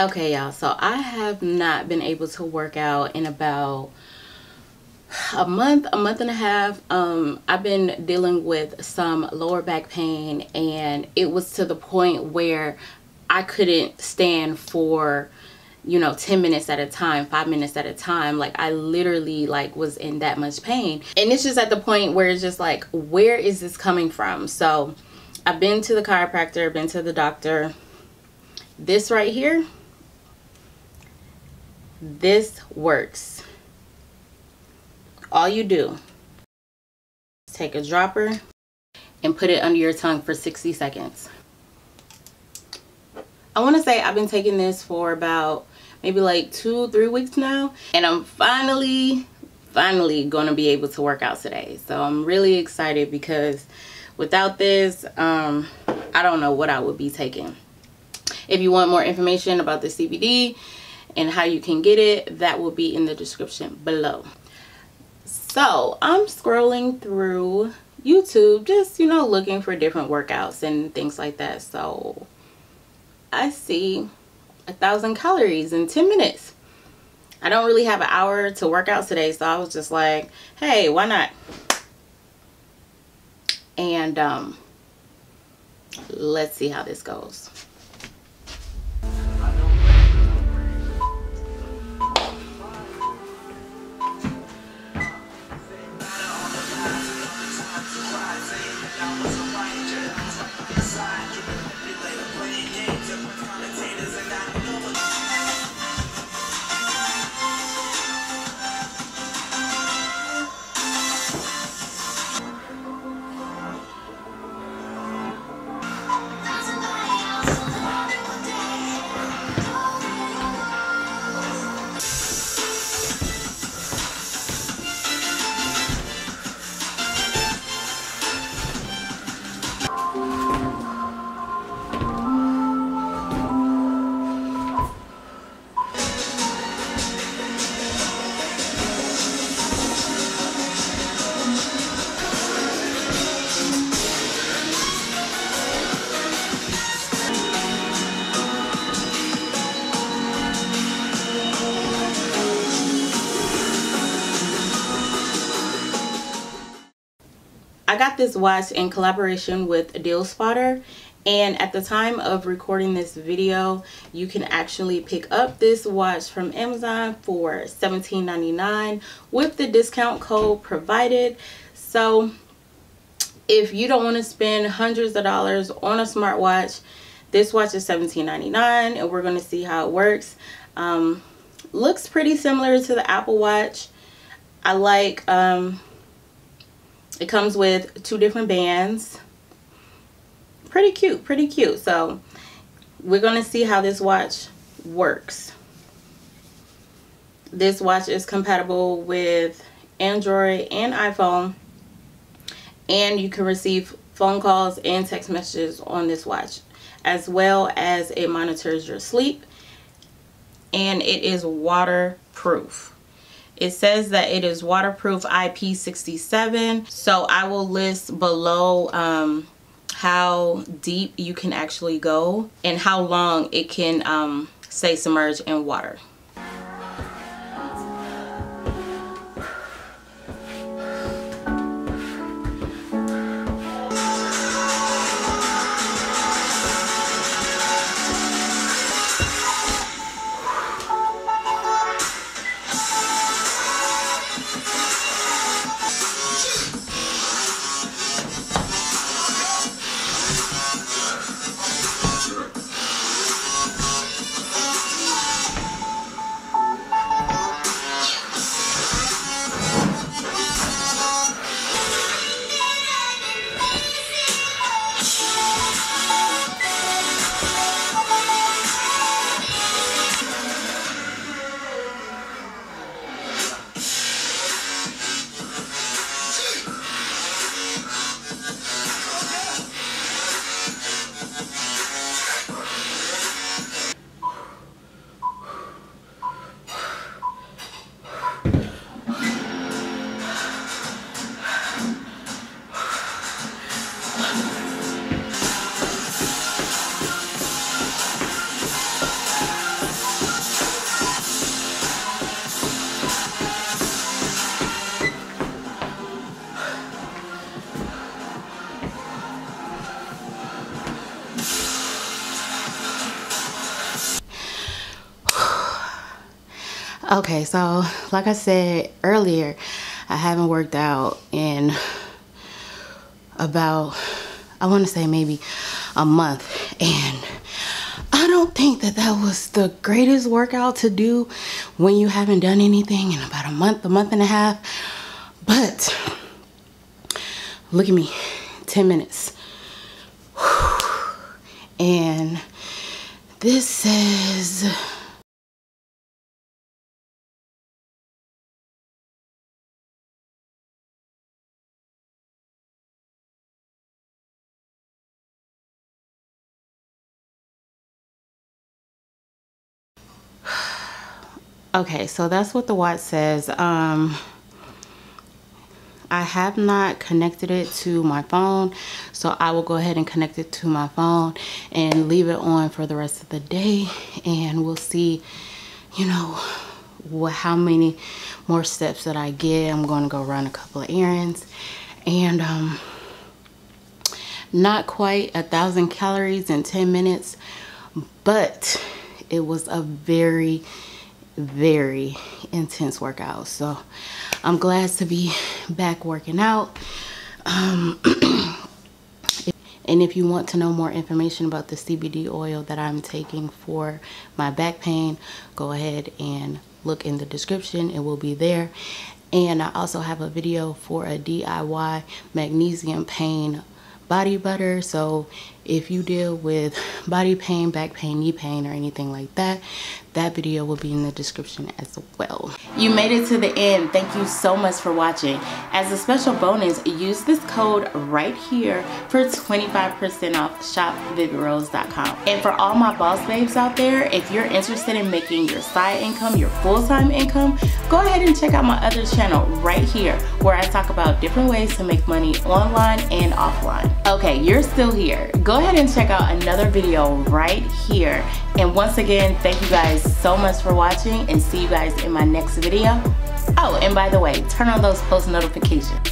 Okay, y'all, so I have not been able to work out in about a month and a half. I've been dealing with some lower back pain, and it was to the point where I couldn't stand for, you know, 10 minutes at a time, 5 minutes at a time. Like, I literally like was in that much pain, and it's just at the point where it's just like, where is this coming from? So I've been to the chiropractor, I've been to the doctor. This right here, this works. All you do is take a dropper and put it under your tongue for 60 seconds. I want to say I've been taking this for about maybe like 2-3 weeks now, and I'm finally going to be able to work out today. So I'm really excited, because without this, I don't know what I would be taking. If you want more information about the CBD and how you can get it, that will be in the description below. So I'm scrolling through YouTube, just, you know, looking for different workouts and things like that. So I see 1,000 calories in 10 minutes. I don't really have an hour to work out today, so I was just like, hey, why not? And let's see how this goes. I got this watch in collaboration with Deal Spotter, and at the time of recording this video, you can actually pick up this watch from Amazon for $17.99 with the discount code provided. So if you don't want to spend hundreds of dollars on a smartwatch, this watch is $17.99, and we're going to see how it works. Looks pretty similar to the Apple Watch. I like it comes with 2 different bands. Pretty cute, pretty cute. So we're going to see how this watch works. This watch is compatible with Android and iPhone, and you can receive phone calls and text messages on this watch, as well as it monitors your sleep, and it is waterproof. It says that it is waterproof IP67, so I will list below how deep you can actually go and how long it can stay submerged in water. Okay, so like I said earlier, I haven't worked out in about, I want to say maybe a month, and I don't think that that was the greatest workout to do when you haven't done anything in about a month and a half. But look at me, 10 minutes. And this says okay, so that's what the watch says. I have not connected it to my phone, so I will go ahead and connect it to my phone and leave it on for the rest of the day, and we'll see, you know, how many more steps that I get. I'm going to go run a couple of errands, and not quite 1,000 calories in 10 minutes, but it was a very intense workout, so I'm glad to be back working out. And if you want to know more information about the CBD oil that I'm taking for my back pain, go ahead and look in the description, it will be there. And I also have a video for a DIY magnesium pain body butter, so if you deal with body pain, back pain, knee pain, or anything like that, that video will be in the description as well. You made it to the end. Thank you so much for watching. As a special bonus, use this code right here for 25% off shopvividrose.com. And for all my boss babes out there, if you're interested in making your side income your full-time income, go ahead and check out my other channel right here where I talk about different ways to make money online and offline. Okay, you're still here. Go ahead and check out another video right here. And once again, thank you guys so much for watching, and see you guys in my next video. Oh, and by the way, turn on those post notifications.